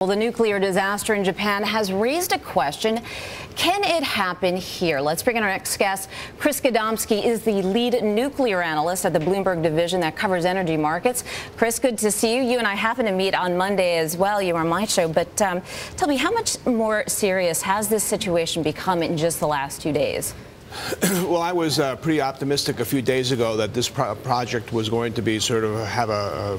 Well, the nuclear disaster in Japan has raised a question. Can it happen here? Let's bring in our next guest. Chris Gadomski is the lead nuclear analyst at the Bloomberg division that covers energy markets. Chris, good to see you. You and I happened to meet on Monday as well. You were on my show. But tell me, how much more serious has this situation become in just the last few days? Well, I was pretty optimistic a few days ago that this project was going to be sort of have a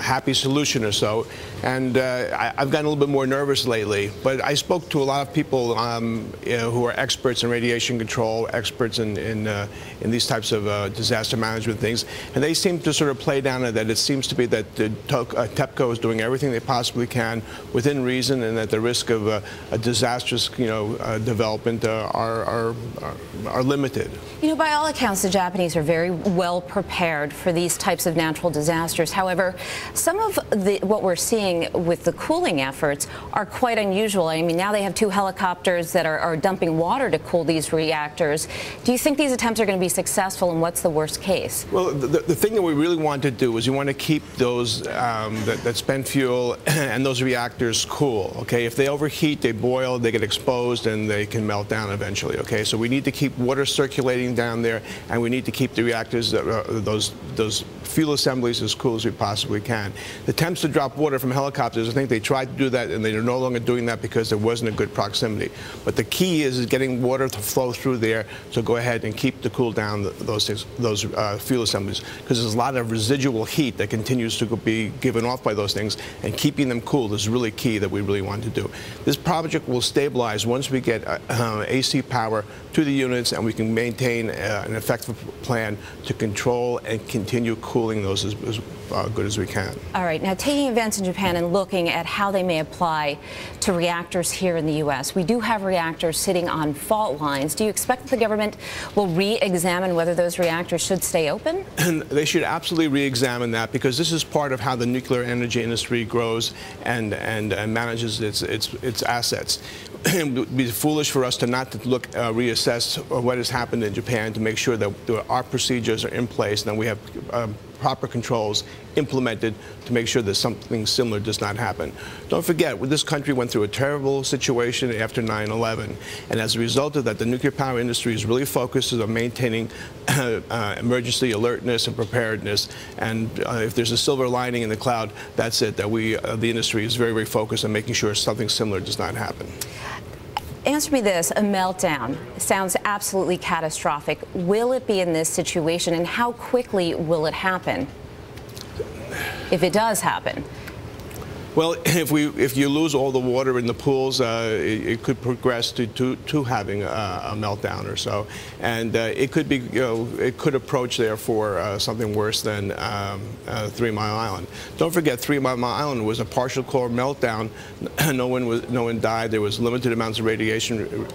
happy solution or so, and I've gotten a little bit more nervous lately. But I spoke to a lot of people who are experts in radiation control, experts in these types of disaster management things, and they seem to sort of play down it that it seems to be that TEPCO is doing everything they possibly can within reason, and that the risk of a disastrous, development are limited. You know, by all accounts, the Japanese are very well prepared for these types of natural disasters. However, some of what we're seeing with the cooling efforts are quite unusual. I mean, now they have two helicopters that are dumping water to cool these reactors. Do you think these attempts are going to be successful, and what's the worst case? Well, the thing that we really want to do is we want to keep those that spent fuel and those reactors cool. Okay, if they overheat, they boil, they get exposed, and they can melt down eventually. Okay, so we need to keep water circulating down there, and we need to keep the reactors, those fuel assemblies, as cool as we possibly can. The attempts to drop water from helicopters, I think they tried to do that, and they are no longer doing that because there wasn't a good proximity. But the key is getting water to flow through there, so go ahead and keep to cool down those fuel assemblies, because there's a lot of residual heat that continues to be given off by those things, and keeping them cool is really key that we really want to do. This project will stabilize once we get AC power to the units, and we can maintain an effective plan to control and continue cooling those as good as we can. All right. Now, taking events in Japan and looking at how they may apply to reactors here in the U.S., we do have reactors sitting on fault lines. Do you expect that the government will re-examine whether those reactors should stay open? They should absolutely re-examine that, because this is part of how the nuclear energy industry grows and manages its assets. It would be foolish for us to not to look reassess what has happened in Japan to make sure that our procedures are in place and that we have proper controls implemented to make sure that something similar does not happen. Don't forget, this country went through a terrible situation after 9/11, and as a result of that, the nuclear power industry is really focused on maintaining emergency alertness and preparedness. And if there's a silver lining in the cloud, that's it, that we, the industry, is very, very focused on making sure something similar does not happen. Answer me this, a meltdown sounds absolutely catastrophic. Will it be in this situation, and how quickly will it happen if it does happen? Well, if you lose all the water in the pools, it could progress to having a meltdown or so, and it could be, it could approach therefore something worse than Three Mile Island. Don't forget, Three Mile Island was a partial core meltdown. No one died. There was limited amounts of radiation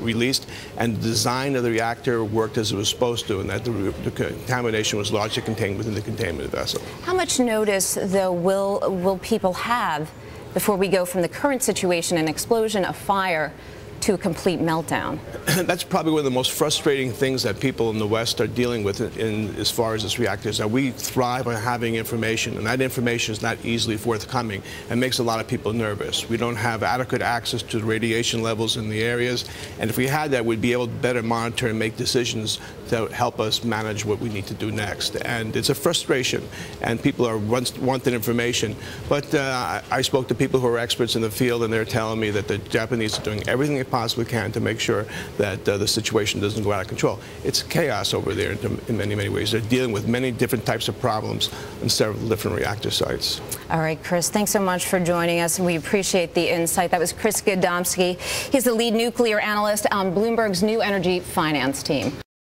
released, and the design of the reactor worked as it was supposed to, and that the contamination was largely contained within the containment vessel. How much notice, though, will people have before we go from the current situation, an explosion, a fire, to a complete meltdown? That's probably one of the most frustrating things that people in the West are dealing with as far as this reactor is, that we thrive on having information, and that information is not easily forthcoming and makes a lot of people nervous. We don't have adequate access to the radiation levels in the areas, and if we had that, we'd be able to better monitor and make decisions that help us manage what we need to do next. And it's a frustration, and people are want that information. But I spoke to people who are experts in the field, and they're telling me that the Japanese are doing everything they possibly can to make sure that the situation doesn't go out of control. It's chaos over there in many, many ways. They're dealing with many different types of problems in several different reactor sites. All right, Chris, thanks so much for joining us. We appreciate the insight. That was Chris Gadomski. He's the lead nuclear analyst on Bloomberg's New Energy Finance team.